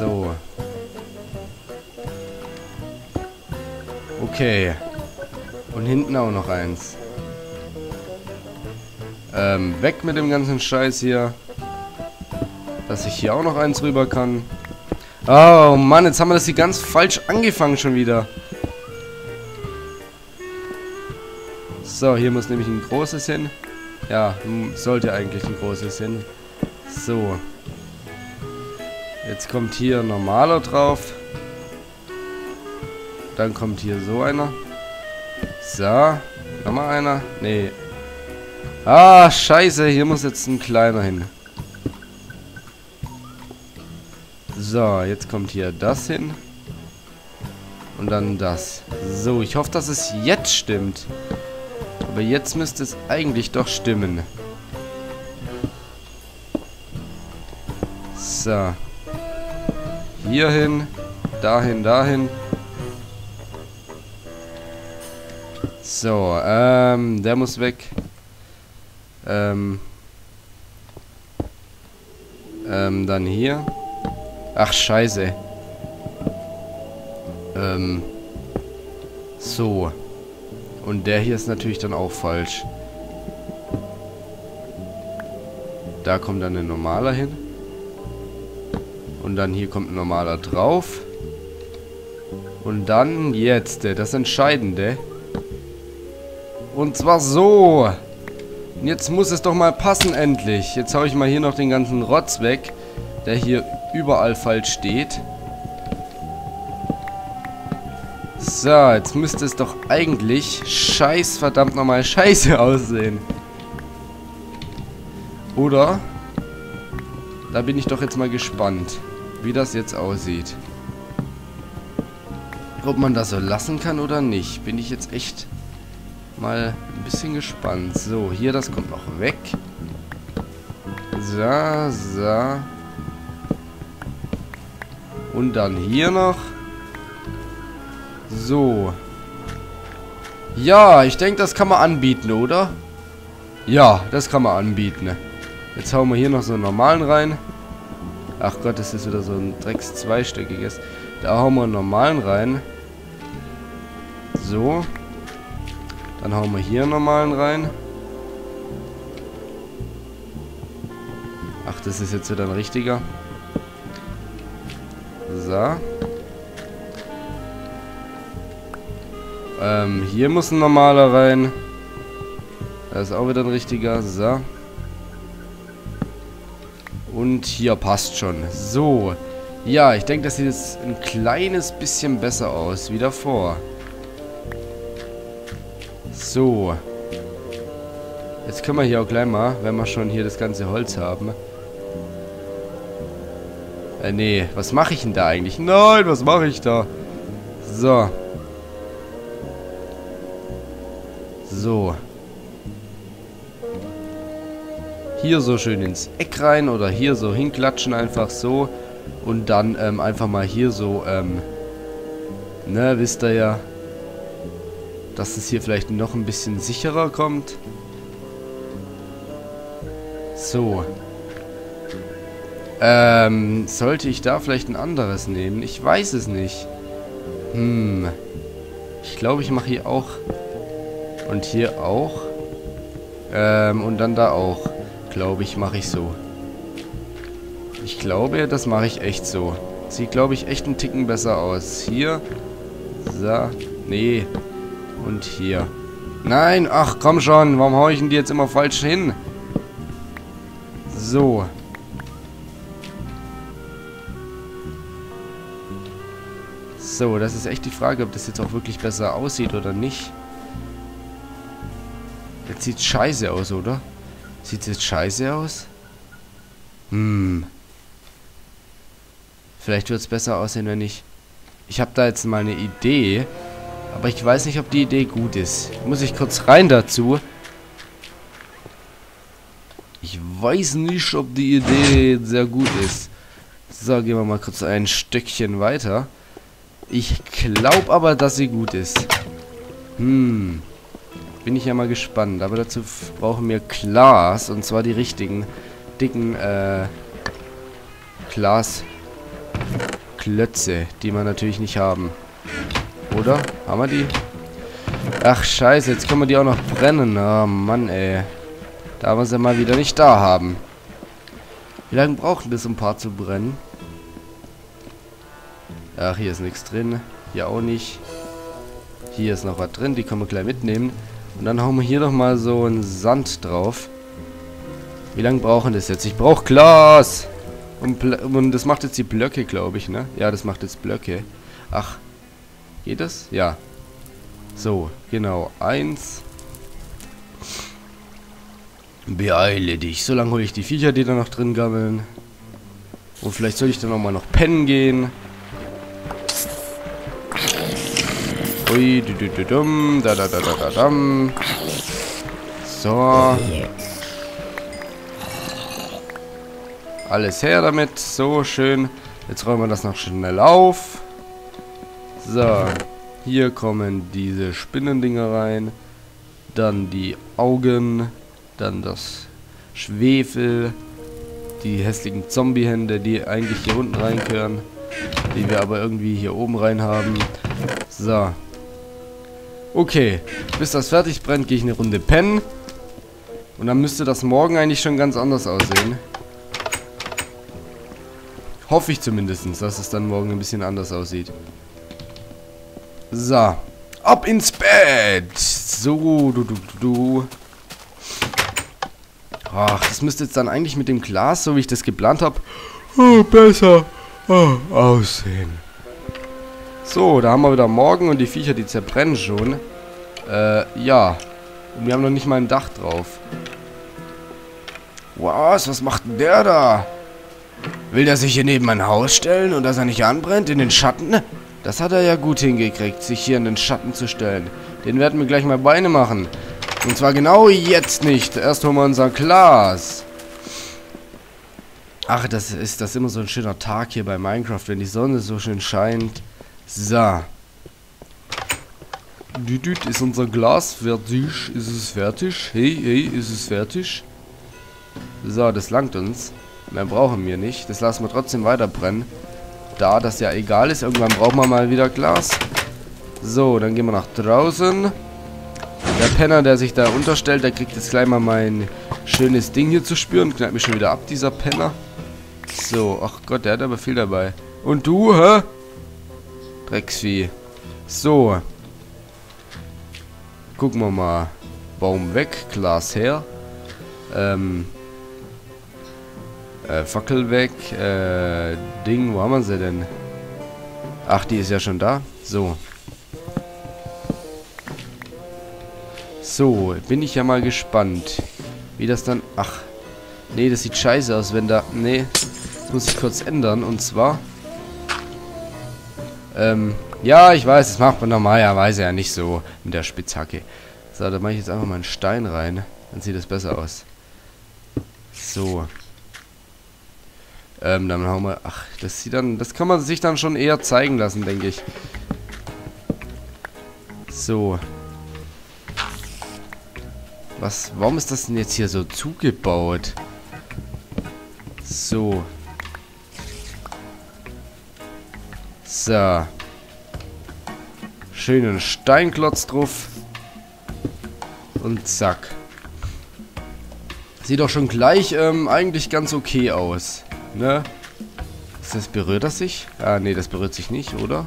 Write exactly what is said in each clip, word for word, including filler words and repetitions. So. Okay. Und hinten auch noch eins. Ähm, weg mit dem ganzen Scheiß hier. Dass ich hier auch noch eins rüber kann. Oh Mann, jetzt haben wir das hier ganz falsch angefangen schon wieder. So, hier muss nämlich ein großes hin. Ja, sollte eigentlich ein großes hin. So. Jetzt kommt hier ein normaler drauf. Dann kommt hier so einer. So. Nochmal einer. Nee. Ah, scheiße. Hier muss jetzt ein kleiner hin. So, jetzt kommt hier das hin. Und dann das. So, ich hoffe, dass es jetzt stimmt. Aber jetzt müsste es eigentlich doch stimmen. So. Hierhin, dahin, dahin. So, ähm, der muss weg. Ähm, ähm, dann hier. Ach, scheiße. Ähm, so. Und der hier ist natürlich dann auch falsch. Da kommt dann ein normaler hin. Und dann hier kommt ein normaler drauf. Und dann jetzt, das Entscheidende. Und zwar so. Und jetzt muss es doch mal passen endlich. Jetzt hau ich mal hier noch den ganzen Rotz weg, der hier überall falsch steht. So, jetzt müsste es doch eigentlich scheiß verdammt nochmal scheiße aussehen. Oder? Da bin ich doch jetzt mal gespannt, wie das jetzt aussieht. Ob man das so lassen kann oder nicht, bin ich jetzt echt mal ein bisschen gespannt. So, hier, das kommt noch weg. So, so. Und dann hier noch. So. Ja, ich denke, das kann man anbieten, oder? Ja, das kann man anbieten. Jetzt hauen wir hier noch so einen normalen rein. Ach Gott, das ist wieder so ein Drecks zweistöckiges. Da hauen wir einen normalen rein. So. Dann hauen wir hier einen normalen rein. Ach, das ist jetzt wieder ein richtiger. So. Ähm, hier muss ein normaler rein. Da ist auch wieder ein richtiger. So. Und hier passt schon. So. Ja, ich denke, das sieht jetzt ein kleines bisschen besser aus wie davor. So. Jetzt können wir hier auch gleich mal, wenn wir schon hier das ganze Holz haben. Äh, nee. Was mache ich denn da eigentlich? Nein, was mache ich da? So. So. Hier so schön ins Eck rein oder hier so hinklatschen, einfach so. Und dann ähm, einfach mal hier so, ähm, ne, wisst ihr ja, dass es hier vielleicht noch ein bisschen sicherer kommt. So. Ähm, sollte ich da vielleicht ein anderes nehmen? Ich weiß es nicht. Hm. Ich glaube, ich mache hier auch. Und hier auch. Ähm, und dann da auch. Glaube ich, mache ich so. Ich glaube, das mache ich echt so. Sieht, glaube ich, echt einen Ticken besser aus. Hier. So. Nee. Und hier. Nein. Ach, komm schon. Warum haue ich denn die jetzt immer falsch hin? So. So, das ist echt die Frage, ob das jetzt auch wirklich besser aussieht oder nicht. Jetzt sieht scheiße aus, oder? Sieht es jetzt scheiße aus? Hm. Vielleicht wird es besser aussehen, wenn ich... Ich habe da jetzt mal eine Idee. Aber ich weiß nicht, ob die Idee gut ist. Muss ich kurz rein dazu? Ich weiß nicht, ob die Idee sehr gut ist. So, gehen wir mal kurz ein Stückchen weiter. Ich glaube aber, dass sie gut ist. Hm. Bin ich ja mal gespannt. Aber dazu brauchen wir Glas. Und zwar die richtigen, dicken, äh, Glas. Klötze, die wir natürlich nicht haben. Oder? Haben wir die? Ach, scheiße, jetzt können wir die auch noch brennen. Oh, Mann, ey. Da wir sie mal wieder nicht da haben. Wie lange brauchen wir das, um ein paar zu brennen? Ach, hier ist nichts drin. Hier auch nicht. Hier ist noch was drin. Die können wir gleich mitnehmen. Und dann hauen wir hier nochmal so einen Sand drauf. Wie lange brauchen das jetzt? Ich brauche Glas! Und, und das macht jetzt die Blöcke, glaube ich, ne? Ja, das macht jetzt Blöcke. Ach. Geht das? Ja. So, genau. Eins. Beeile dich. So lange hole ich die Viecher, die da noch drin gammeln. Und vielleicht soll ich dann auch mal noch pennen gehen. Ui, du, du, du, dum, da, da, da, da, da, dam. So. Alles her damit. So, schön. Jetzt räumen wir das noch schnell auf. So. Hier kommen diese Spinnendinger rein. Dann die Augen. Dann das Schwefel. Die hässlichen Zombiehände, die eigentlich hier unten reinkören. Die wir aber irgendwie hier oben rein haben. So. Okay. Bis das fertig brennt, gehe ich eine Runde pennen. Und dann müsste das morgen eigentlich schon ganz anders aussehen. Hoffe ich zumindest, dass es dann morgen ein bisschen anders aussieht. So. Ab ins Bett. So, du, du, du. Ach, das müsste jetzt dann eigentlich mit dem Glas, so wie ich das geplant habe, oh, besser oh, aussehen. So, da haben wir wieder morgen und die Viecher, die zerbrennen schon. Äh, ja. Und wir haben noch nicht mal ein Dach drauf. Was? Was macht denn der da? Will der sich hier neben mein Haus stellen und dass er nicht anbrennt? In den Schatten? Das hat er ja gut hingekriegt, sich hier in den Schatten zu stellen. Den werden wir gleich mal Beine machen. Und zwar genau jetzt nicht. Erst holen wir unser Glas. Ach, das ist das immer so ein schöner Tag hier bei Minecraft, wenn die Sonne so schön scheint. So. Düdüt, ist unser Glas fertig? Ist es fertig? Hey, hey, ist es fertig? So, das langt uns. Mehr brauchen wir nicht. Das lassen wir trotzdem weiter brennen. Da das ja egal ist. Irgendwann brauchen wir mal wieder Glas. So, dann gehen wir nach draußen. Der Penner, der sich da unterstellt, der kriegt jetzt gleich mal mein schönes Ding hier zu spüren. Knallt mich schon wieder ab, dieser Penner. So, ach Gott, der hat aber viel dabei. Und du, hä? Drecksvieh. So. Gucken wir mal. Baum weg, Glas her. Ähm... Äh, Fackel weg, äh, Ding, wo haben wir sie denn? Ach, die ist ja schon da. So. So, bin ich ja mal gespannt. Wie das dann... Ach, nee, das sieht scheiße aus, wenn da... Nee, das muss ich kurz ändern. Und zwar... Ähm, ja, ich weiß, das macht man normalerweise ja nicht so mit der Spitzhacke. So, da mache ich jetzt einfach mal einen Stein rein. Dann sieht es besser aus. So. Ähm, dann hauen wir... Ach, das sieht dann... Das kann man sich dann schon eher zeigen lassen, denke ich. So. Was... Warum ist das denn jetzt hier so zugebaut? So. So. Schönen Steinklotz drauf. Und zack. Sieht doch schon gleich ähm, eigentlich ganz okay aus. Ne? Ist das, berührt das sich? Ah, ne, das berührt sich nicht, oder?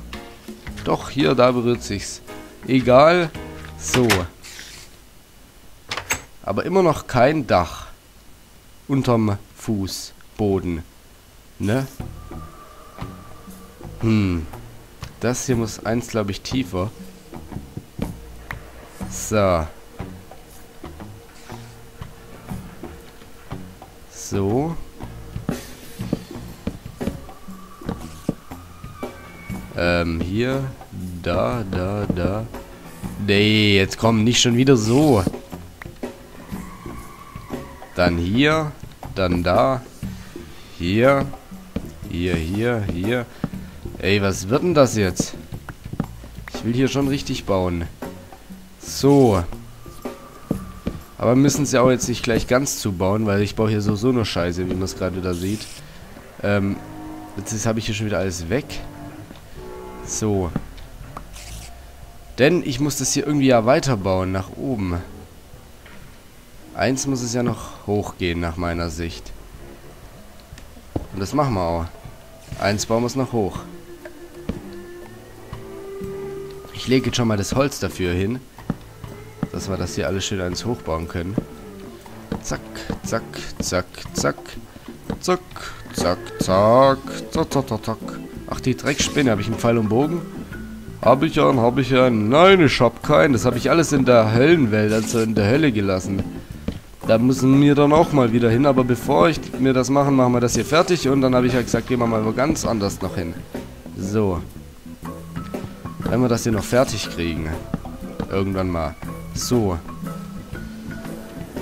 Doch, hier, da berührt sich's. Egal. So. Aber immer noch kein Dach. Unterm Fußboden. Ne? Hm. Das hier muss eins, glaube ich, tiefer. So. So. Ähm, hier, da, da, da. Nee, jetzt komm, nicht schon wieder so. Dann hier, dann da. Hier, hier, hier, hier. Ey, was wird denn das jetzt? Ich will hier schon richtig bauen. So. Aber müssen sie auch jetzt nicht gleich ganz zubauen, weil ich baue hier so, so nur Scheiße, wie man es gerade da sieht. Ähm, Jetzt habe ich hier schon wieder alles weg. So. Denn ich muss das hier irgendwie ja weiterbauen, nach oben. Eins muss es ja noch hochgehen, nach meiner Sicht. Und das machen wir auch. Eins bauen wir es noch hoch. Ich lege jetzt schon mal das Holz dafür hin, dass wir das hier alles schön eins hochbauen können. Zack, zack, zack, zack. Zack, zack, zack, zack, zack, zack, zack. Ach, die Dreckspinne. Habe ich einen Pfeil und Bogen? Habe ich einen, habe ich einen. Nein, ich habe keinen. Das habe ich alles in der Höllenwelt, also in der Hölle gelassen. Da müssen wir dann auch mal wieder hin. Aber bevor ich mir das machen, machen wir das hier fertig. Und dann habe ich ja gesagt, gehen wir mal wo ganz anders noch hin. So. Wenn wir das hier noch fertig kriegen. Irgendwann mal. So.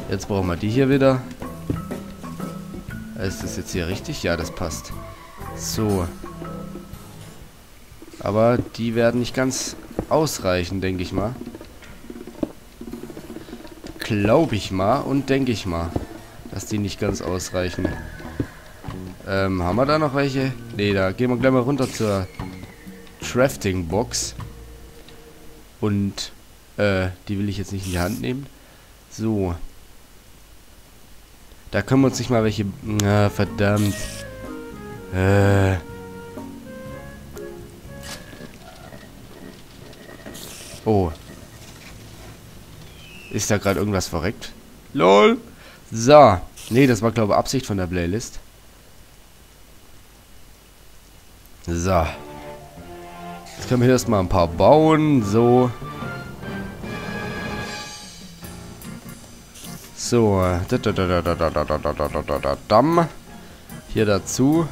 Jetzt brauchen wir die hier wieder. Ist das jetzt hier richtig? Ja, das passt. So. Aber die werden nicht ganz ausreichen, denke ich mal. Glaube ich mal und denke ich mal, dass die nicht ganz ausreichen. Ähm, haben wir da noch welche? Ne, da gehen wir gleich mal runter zur Crafting Box. Und äh, die will ich jetzt nicht in die Hand nehmen. So. Da können wir uns nicht mal welche... Na, verdammt. Äh... Oh. Ist da gerade irgendwas verreckt? LOL. So. Nee, das war, glaube ich, Absicht von der Playlist. So. Jetzt können wir hier erstmal ein paar bauen. So. So. Damm. Hier dazu.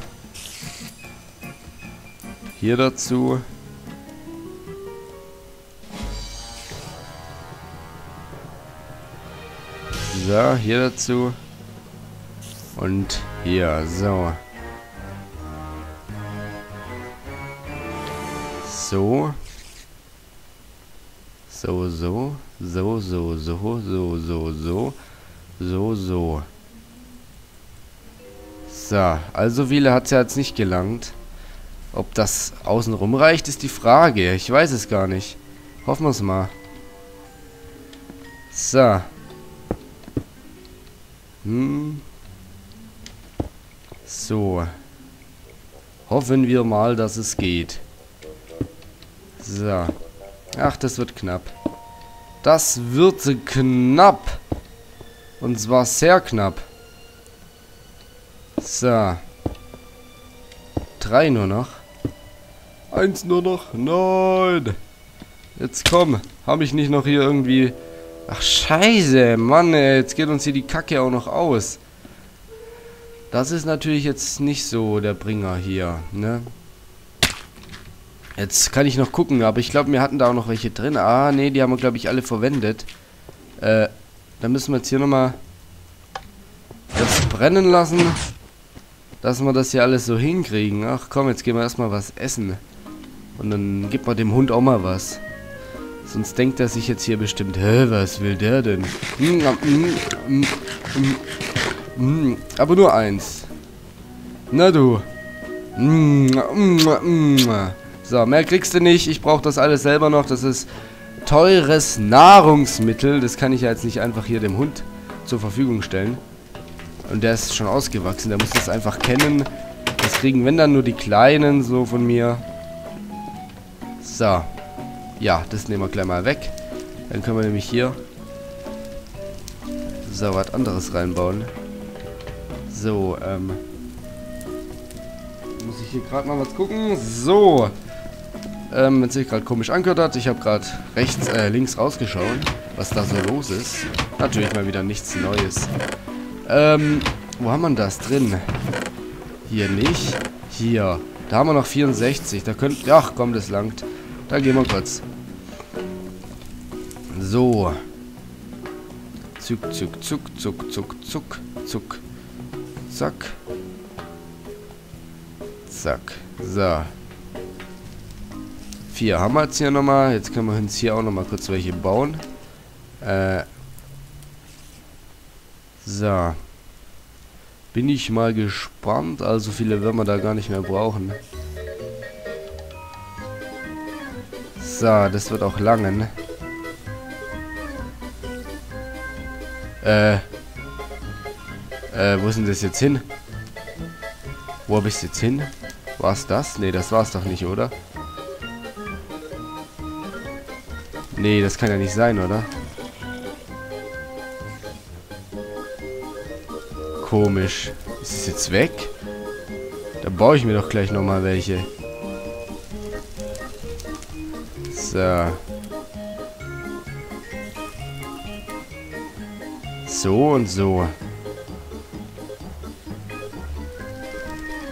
Hier dazu. So, hier dazu. Und hier, so. So. So, so. So, so, so, so, so, so. So, so. So, also viele hat es ja jetzt nicht gelangt. Ob das außenrum reicht, ist die Frage. Ich weiß es gar nicht. Hoffen wir es mal. So. Hm. So. Hoffen wir mal, dass es geht. So. Ach, das wird knapp. Das wird knapp. Und zwar sehr knapp. So. Drei nur noch. Eins nur noch. Nein. Jetzt komm. Hab ich nicht noch hier irgendwie... Ach, scheiße, Mann, ey, jetzt geht uns hier die Kacke auch noch aus. Das ist natürlich jetzt nicht so der Bringer hier, ne? Jetzt kann ich noch gucken, aber ich glaube, wir hatten da auch noch welche drin. Ah, ne, die haben wir, glaube ich, alle verwendet. Äh, dann müssen wir jetzt hier nochmal das brennen lassen, dass wir das hier alles so hinkriegen. Ach komm, jetzt gehen wir erstmal was essen. Und dann gibt man dem Hund auch mal was. Sonst denkt er sich jetzt hier bestimmt, hä, was will der denn? Mm, mm, mm, mm, aber nur eins. Na du. Mm, mm, mm. So, mehr kriegst du nicht. Ich brauche das alles selber noch. Das ist teures Nahrungsmittel. Das kann ich ja jetzt nicht einfach hier dem Hund zur Verfügung stellen. Und der ist schon ausgewachsen. Der muss das einfach kennen. Das kriegen, wenn dann, nur die Kleinen so von mir. So. Ja, das nehmen wir gleich mal weg. Dann können wir nämlich hier so was anderes reinbauen. So, ähm. Muss ich hier gerade mal was gucken? So. Ähm, wenn es sich gerade komisch angehört hat, ich habe gerade rechts, äh, links rausgeschaut, was da so los ist. Natürlich mal wieder nichts Neues. Ähm, wo haben wir das drin? Hier nicht. Hier. Da haben wir noch vierundsechzig. Da könnte. Ach komm, das langt. Da gehen wir kurz. So. Zuck, zuck, zuck, zuck, zuck, zuck, zuck. Zack. Zack. So. Vier haben wir jetzt hier nochmal. Jetzt können wir uns hier auch nochmal kurz welche bauen. Äh. So. Bin ich mal gespannt. Also viele werden wir da gar nicht mehr brauchen. So, das wird auch lange, ne? Äh. Äh, wo ist denn das jetzt hin? Wo hab ich's jetzt hin? War's das? Ne, das war's doch nicht, oder? Ne, das kann ja nicht sein, oder? Komisch. Ist es jetzt weg? Da baue ich mir doch gleich nochmal welche. So. So und so.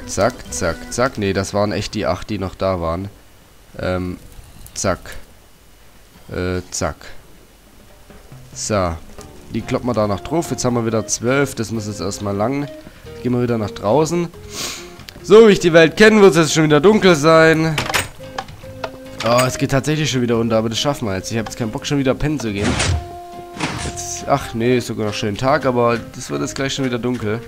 Zack, zack, zack. Ne, das waren echt die acht, die noch da waren. Ähm, zack. Äh, zack. So. Die kloppen wir da noch drauf. Jetzt haben wir wieder zwölf. Das muss jetzt erstmal lang. Gehen wir wieder nach draußen. So wie ich die Welt kenne, wird es jetzt schon wieder dunkel sein. Oh, es geht tatsächlich schon wieder unter. Aber das schaffen wir jetzt. Ich habe jetzt keinen Bock, schon wieder pennen zu gehen. Jetzt, ach nee, ist sogar noch schön Tag. Aber das wird jetzt gleich schon wieder dunkel.